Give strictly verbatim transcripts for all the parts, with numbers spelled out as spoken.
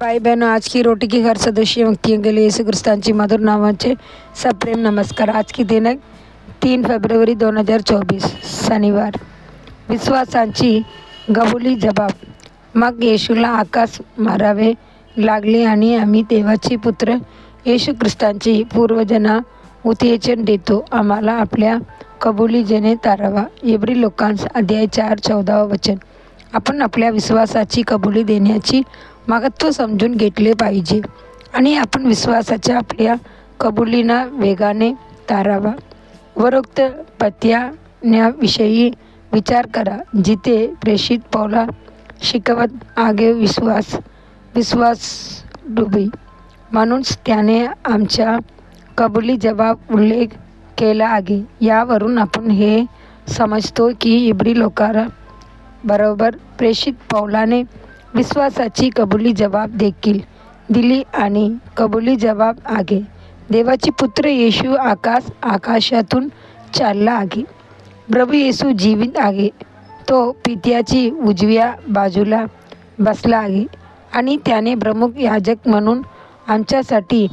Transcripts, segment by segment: भाई बहनों, आज की रोटी के घर सदस्य व्यक्तियों के लिए यीशु क्रिस्तांची मधुर नामाचे सब प्रेम नमस्कार। आज की दिनांक तीन फेब्रुवरी दोन हजार चोवीस शनिवार। विश्वासांची गबुली जबाब। मग येशूला आकाश मारावे लागले आणि आम्ही देवाची पुत्र येशू क्रिस्तांची पूर्वजना उत्तेजन देतो, आम्हाला आपल्या कबुलीजने तारावा। इब्री लोकांस अध्याय चार चौदा वचन। आपण आपल्या विश्वासाची कबुली देण्याची महत्त्व समजून घेतले पाहिजे आणि आपण विश्वासाच्या आपल्या कबुलींना वेगाने तारावा। वरोक्त पत्याविषयी विचार करा, जिथे प्रेषित पौला शिकवत आगे विश्वास विश्वास डुबी, म्हणून त्याने आमच्या कबुली जबाब उल्लेख केला आहे। यावरून आपण हे समजतो की इब्री लोकांना बरोबर प्रेषित पौलाने विश्वासाची कबुली जबाब देखील दिली आणि कबुली जबाब आगे देवाची पुत्र येशू आकाश आकाशातून चालला आगे। प्रभू येशू जीवित आगे, तो पित्याची उजव्या बाजूला बसला आगे आणि त्याने प्रमुख याजक म्हणून आमच्यासाठी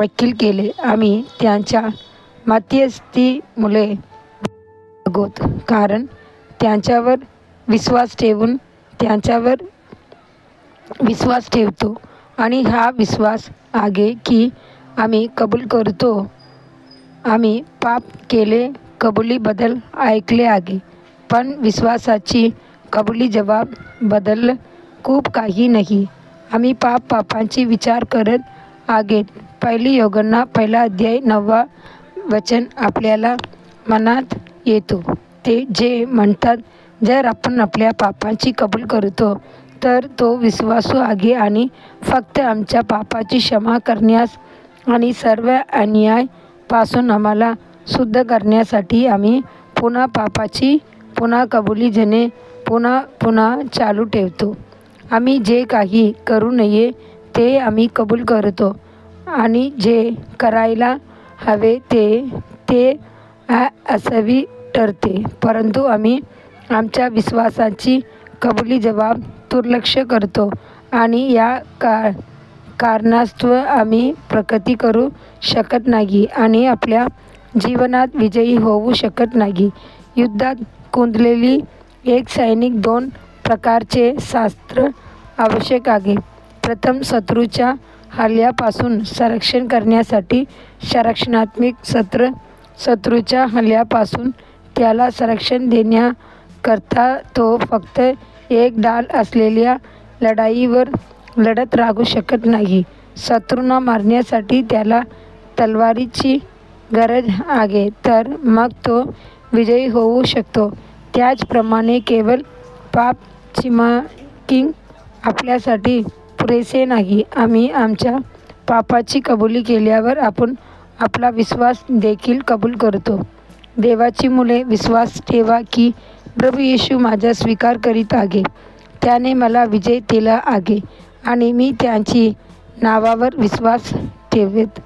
वकील केले। आम्ही त्यांच्या मध्यस्थी मुले आहोत, कारण त्यांच्यावर विश्वास ठेवून त्यांच्यावर विश्वास ठेवतो आणि हा विश्वास आगे की आम्ही कबूल करतो, आम्ही पाप केले, कबुलीबद्दल ऐकले आगे, पण विश्वासाची कबुली जबाब बदल खूप काही नाही। आम्ही पाप पापांची विचार करत आगे। पहिली योगना पहिला अध्याय नववा वचन आपल्याला मनात येतो, ते जे म्हणतात जर आपण आपल्या पापांची कबूल करतो तर तो विश्वासू आगे आणि फक्त आमच्या पापाची क्षमा करण्यास आणि सर्व अन्यायपासून आम्हाला शुद्ध करण्यासाठी आम्ही पुन्हा पापाची पुन्हा कबुली जने पुन्हा पुन्हा चालू ठेवतो। आम्ही जे काही करू नये ते आम्ही कबूल करतो आणि जे करायला हवे ते ते असावी ठरते, परंतु आम्ही आमच्या विश्वासाची कबुली जबाब दुर्लक्ष करतो आणि या का कारणास्तव आम्ही प्रगती करू शकत नाही आणि आपल्या जीवनात विजयी होऊ शकत नाही। युद्धात कोंदलेली एक सैनिक दोन प्रकारचे शास्त्र आवश्यक आहे। प्रथम, शत्रूच्या हल्ल्यापासून संरक्षण करण्यासाठी संरक्षणात्मक सत्र। शत्रूच्या हल्ल्यापासून त्याला संरक्षण देण्या करता तो फक्त एक डाल असलेल्या लढाईवर लढत राहू शकत नाही। शत्रूंना मारण्यासाठी त्याला तलवारीची गरज आहे, तर मग तो विजयी होऊ शकतो। त्याचप्रमाणे केवळ पाप चिमाकिंग आपल्यासाठी पुरेसे नाही। आम्ही आमच्या पापाची कबुली केल्यावर आपण आपला विश्वास देखील कबूल करतो। देवाची मुले, विश्वास ठेवा की प्रभू येशू माझा स्वीकार करीत आहे, त्याने मला विजय दिला आहे आणि मी त्यांची नावावर विश्वास ठेवत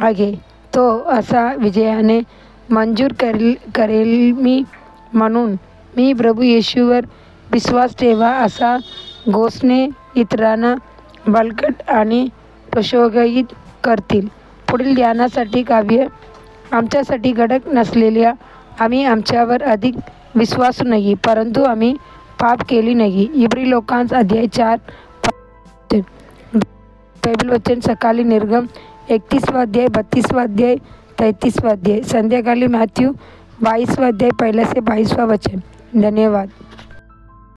आहे। तो असा विजयाने मंजूर करेल करेल मी, म्हणून मी प्रभू येशूवर विश्वास ठेवा असा घोषणे इतरांना बलकट आणि प्रोत्साहित करतील। पुढील ज्ञानासाठी काव्य। आमच्यासाठी घटक नसलेल्या आम्ही आमच्यावर अधिक विश्वासू नाही, परंतु आम्ही पाप केली नाही। इब्री लोकांस अध्याय चार पैबल वचन। सकाळी निर्गम एकतीसवा अध्याय, बत्तीसवा अध्याय, तैतीसवा अध्याय, संध्याकाळी मॅथ्यू बाईसवा अध्याय, पहिला से बाईसवा वचन। धन्यवाद।